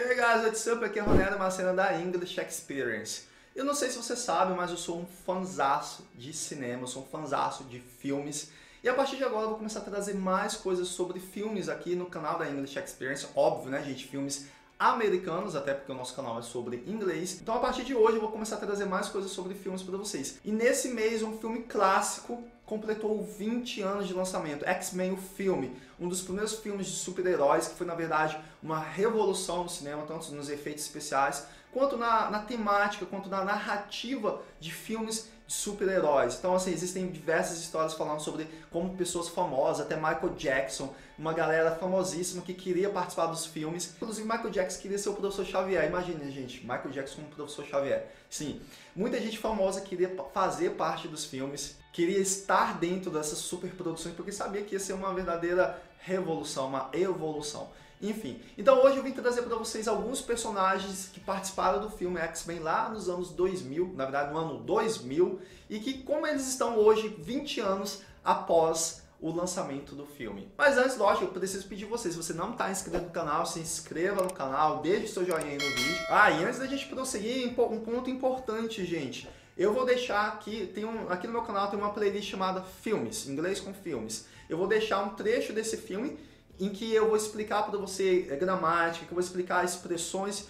Hey guys, what's up? Aqui é Ronero, uma cena da English Experience. Eu não sei se você sabe, mas eu sou um fanzaço de cinema, eu sou um fanzaço de filmes. E a partir de agora eu vou começar a trazer mais coisas sobre filmes aqui no canal da English Experience. Óbvio, né gente? Filmes americanos, até porque o nosso canal é sobre inglês. Então a partir de hoje eu vou começar a trazer mais coisas sobre filmes para vocês. E nesse mês um filme clássico completou 20 anos de lançamento, X-Men o filme, um dos primeiros filmes de super-heróis que foi na verdade uma revolução no cinema, tanto nos efeitos especiais, quanto na temática, quanto na narrativa de filmes de super-heróis. Então assim, existem diversas histórias falando sobre como pessoas famosas, até Michael Jackson, uma galera famosíssima que queria participar dos filmes. Inclusive Michael Jackson queria ser o Professor Xavier, imagina gente, Michael Jackson como Professor Xavier. Sim, muita gente famosa queria fazer parte dos filmes, queria estar dentro dessas superproduções porque sabia que ia ser uma verdadeira revolução, uma evolução. Enfim, então hoje eu vim trazer para vocês alguns personagens que participaram do filme X-Men lá nos anos 2000, na verdade no ano 2000, e que como eles estão hoje, 20 anos após o lançamento do filme. Mas antes, lógico, eu preciso pedir vocês, se você não está inscrito no canal, se inscreva no canal, deixe seu joinha aí no vídeo. Ah, e antes da gente prosseguir, um ponto importante, gente. Eu vou deixar aqui, aqui no meu canal tem uma playlist chamada Filmes, Inglês com Filmes. Eu vou deixar um trecho desse filme em que eu vou explicar para você gramática, que eu vou explicar expressões,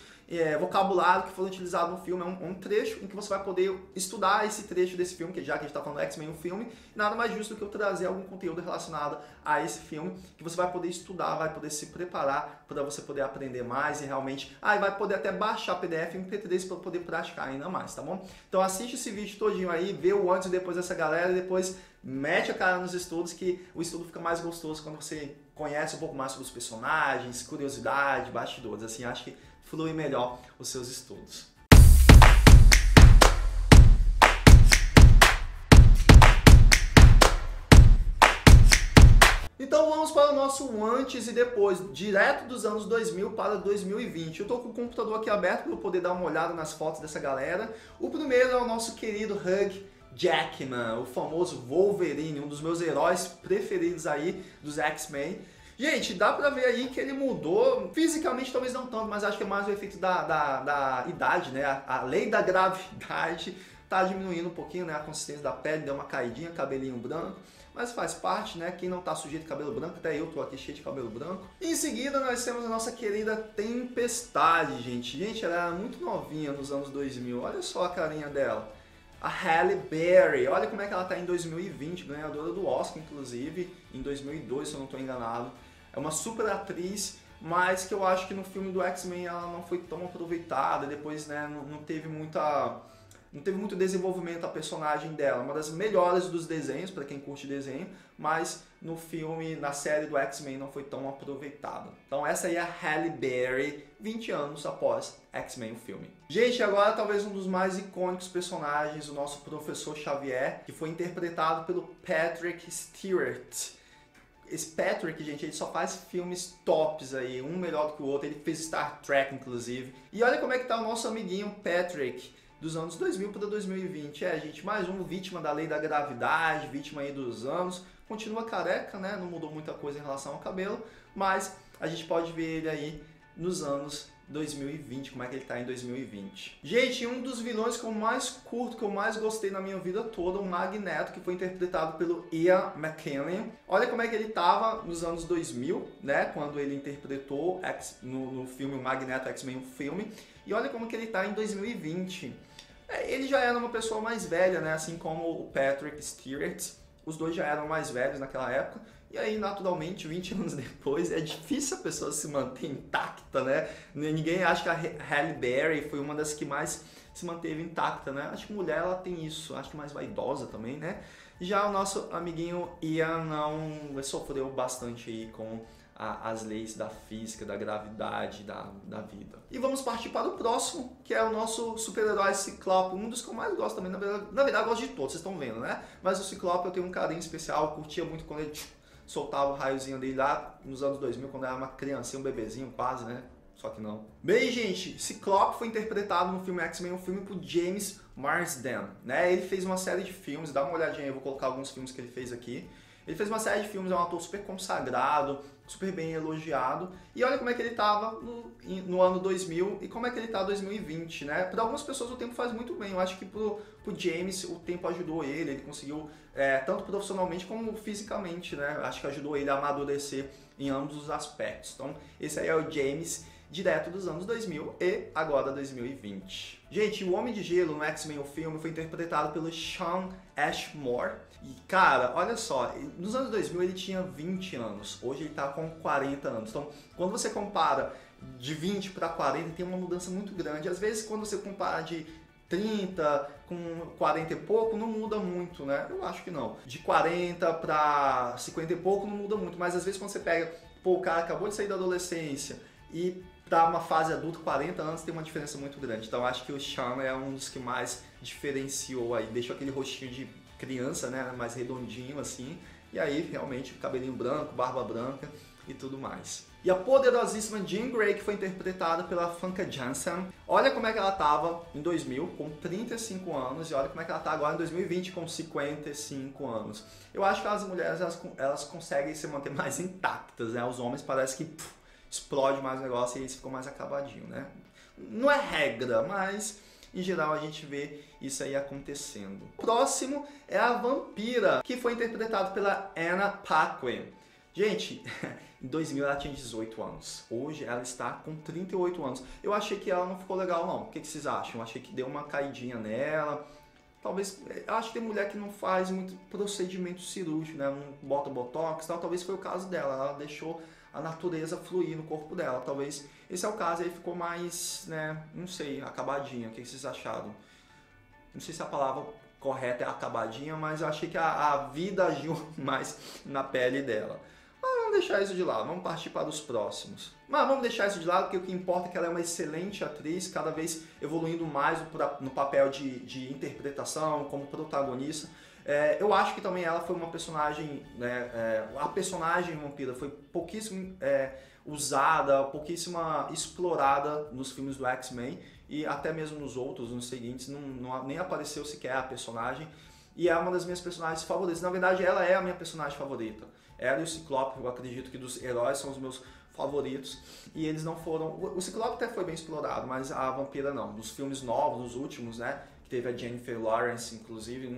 vocabulário que foram utilizados no filme. É um trecho em que você vai poder estudar esse trecho desse filme, que já que a gente está falando X-Men, um filme, nada mais justo do que eu trazer algum conteúdo relacionado a esse filme, que você vai poder estudar, vai poder se preparar para você poder aprender mais e realmente... Ah, e vai poder até baixar PDF e MP3 para poder praticar ainda mais, tá bom? Então assiste esse vídeo todinho aí, vê o antes e depois dessa galera e depois... Mete a cara nos estudos que o estudo fica mais gostoso quando você conhece um pouco mais sobre os personagens, curiosidade, bastidores, assim, acho que flui melhor os seus estudos. Então vamos para o nosso antes e depois, direto dos anos 2000 para 2020. Eu estou com o computador aqui aberto para eu poder dar uma olhada nas fotos dessa galera. O primeiro é o nosso querido Hugh Jackman, o famoso Wolverine, um dos meus heróis preferidos aí dos X-Men. Gente, dá pra ver aí que ele mudou, fisicamente talvez não tanto, mas acho que é mais o efeito da idade, né? A lei da gravidade tá diminuindo um pouquinho, né? A consistência da pele deu uma caidinha, cabelinho branco, mas faz parte, né? Quem não tá sujeito de cabelo branco, até eu tô aqui cheio de cabelo branco. Em seguida nós temos a nossa querida Tempestade, gente. Gente, ela era muito novinha nos anos 2000, olha só a carinha dela. A Halle Berry, olha como é que ela está em 2020, ganhadora do Oscar, inclusive, em 2002, se eu não estou enganado. É uma super atriz, mas que eu acho que no filme do X-Men ela não foi tão aproveitada, depois né, não teve muito desenvolvimento a personagem dela. Uma das melhores dos desenhos, para quem curte desenho, mas no filme, na série do X-Men não foi tão aproveitada. Então essa aí é a Halle Berry, 20 anos após X-Men o filme. Gente, agora talvez um dos mais icônicos personagens, o nosso Professor Xavier, que foi interpretado pelo Patrick Stewart. Esse Patrick, gente, ele só faz filmes tops aí, um melhor do que o outro. Ele fez Star Trek, inclusive. E olha como é que tá o nosso amiguinho Patrick, dos anos 2000 para 2020. É, gente, mais um vítima da lei da gravidade, vítima aí dos anos. Continua careca, né? Não mudou muita coisa em relação ao cabelo, mas a gente pode ver ele aí nos anos 2020, como é que ele tá em 2020. Gente, um dos vilões que eu mais curto, que eu mais gostei na minha vida toda, o Magneto, que foi interpretado pelo Ian McKellen. Olha como é que ele tava nos anos 2000, né? Quando ele interpretou no filme o Magneto X-Men, um filme. E olha como que ele tá em 2020. Ele já era uma pessoa mais velha, né? Assim como o Patrick Stewart. Os dois já eram mais velhos naquela época. E aí, naturalmente, 20 anos depois, é difícil a pessoa se manter intacta, né? Ninguém acha que a Halle Berry foi uma das que mais se manteve intacta, né? Acho que mulher, ela tem isso. Acho que mais vaidosa também, né? Já o nosso amiguinho Ian não sofreu bastante aí com as leis da física, da gravidade, da vida. E vamos partir para o próximo, que é o nosso super-herói Ciclope, um dos que eu mais gosto também, na verdade eu gosto de todos, vocês estão vendo, né? Mas o Ciclope eu tenho um carinho especial, eu curtia muito quando ele soltava o raiozinho dele lá nos anos 2000, quando eu era uma criancinha, um bebezinho quase, né? Só que não. Bem, gente, Ciclope foi interpretado no filme X-Men, um filme por James Marsden, né? Ele fez uma série de filmes, dá uma olhadinha aí, eu vou colocar alguns filmes que ele fez aqui. Ele fez uma série de filmes, é um ator super consagrado, super bem elogiado. E olha como é que ele estava no ano 2000 e como é que ele está em 2020, né? Para algumas pessoas o tempo faz muito bem. Eu acho que para o James o tempo ajudou ele, ele conseguiu, tanto profissionalmente como fisicamente, né? Acho que ajudou ele a amadurecer em ambos os aspectos. Então, esse aí é o James, direto dos anos 2000 e agora 2020. Gente, o Homem de Gelo no X-Men, o filme, foi interpretado pelo Sean Ashmore. E, cara, olha só, nos anos 2000 ele tinha 20 anos, hoje ele tá com 40 anos. Então, quando você compara de 20 para 40, tem uma mudança muito grande. Às vezes, quando você compara de 30 com 40 e pouco, não muda muito, né? Eu acho que não. De 40 para 50 e pouco, não muda muito. Mas, às vezes, quando você pega, pô, o cara acabou de sair da adolescência e para uma fase adulta, 40 anos, tem uma diferença muito grande. Então, acho que o Sean é um dos que mais diferenciou aí. Deixou aquele rostinho de criança, né? Mais redondinho, assim. E aí, realmente, cabelinho branco, barba branca e tudo mais. E a poderosíssima Jean Grey, que foi interpretada pela Famke Janssen. Olha como é que ela estava em 2000, com 35 anos. E olha como é que ela está agora em 2020, com 55 anos. Eu acho que as mulheres, elas conseguem se manter mais intactas, né? Os homens parece que... Puf, explode mais o negócio e eles ficam mais acabadinho, né? Não é regra, mas em geral a gente vê isso aí acontecendo. O próximo é a Vampira, que foi interpretado pela Anna Paquin. Gente, em 2000 ela tinha 18 anos, hoje ela está com 38 anos. Eu achei que ela não ficou legal não, o que vocês acham? Eu achei que deu uma caidinha nela. Talvez, acho que tem mulher que não faz muito procedimento cirúrgico, né? Não bota botox e tal, talvez foi o caso dela, ela deixou a natureza fluir no corpo dela, talvez esse é o caso, aí ficou mais, né, não sei, acabadinha. O que vocês acharam? Não sei se a palavra correta é acabadinha, mas eu achei que a vida agiu mais na pele dela. Mas vamos deixar isso de lado, vamos partir para os próximos. Mas vamos deixar isso de lado, porque o que importa é que ela é uma excelente atriz, cada vez evoluindo mais no papel de interpretação, como protagonista. Eu acho que também ela foi uma personagem, né, a personagem vampira foi pouquíssimo usada, pouquíssima explorada nos filmes do X-Men e até mesmo nos outros, nos seguintes, nem apareceu sequer a personagem. E é uma das minhas personagens favoritas. Na verdade, ela é a minha personagem favorita. Ela e o Ciclope, eu acredito que dos heróis são os meus favoritos. E eles não foram... O Ciclope até foi bem explorado, mas a Vampira não. Dos filmes novos, dos últimos, né? Que teve a Jennifer Lawrence, inclusive,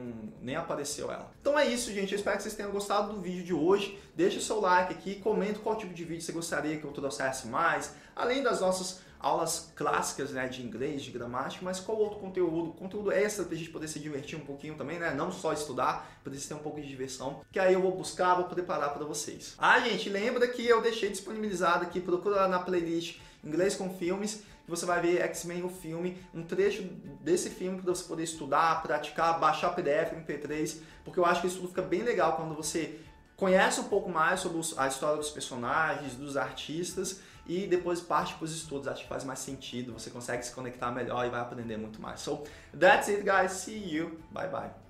nem apareceu ela. Então é isso, gente. Eu espero que vocês tenham gostado do vídeo de hoje. Deixa o seu like aqui, comenta qual tipo de vídeo você gostaria que eu trouxesse mais. Além das nossas aulas clássicas, né, de inglês, de gramática, mas qual outro conteúdo? Conteúdo extra pra gente poder se divertir um pouquinho também, né? Não só estudar, pra gente ter um pouco de diversão, que aí eu vou buscar, vou preparar pra vocês. Ah, gente, lembra que eu deixei disponibilizado aqui, procura lá na playlist Inglês com Filmes, que você vai ver X-Men, o filme, um trecho desse filme pra você poder estudar, praticar, baixar PDF, MP3, porque eu acho que isso tudo fica bem legal quando você conhece um pouco mais sobre a história dos personagens, dos artistas, e depois parte para os estudos. Acho que faz mais sentido, você consegue se conectar melhor e vai aprender muito mais. So, that's it guys, see you, bye bye.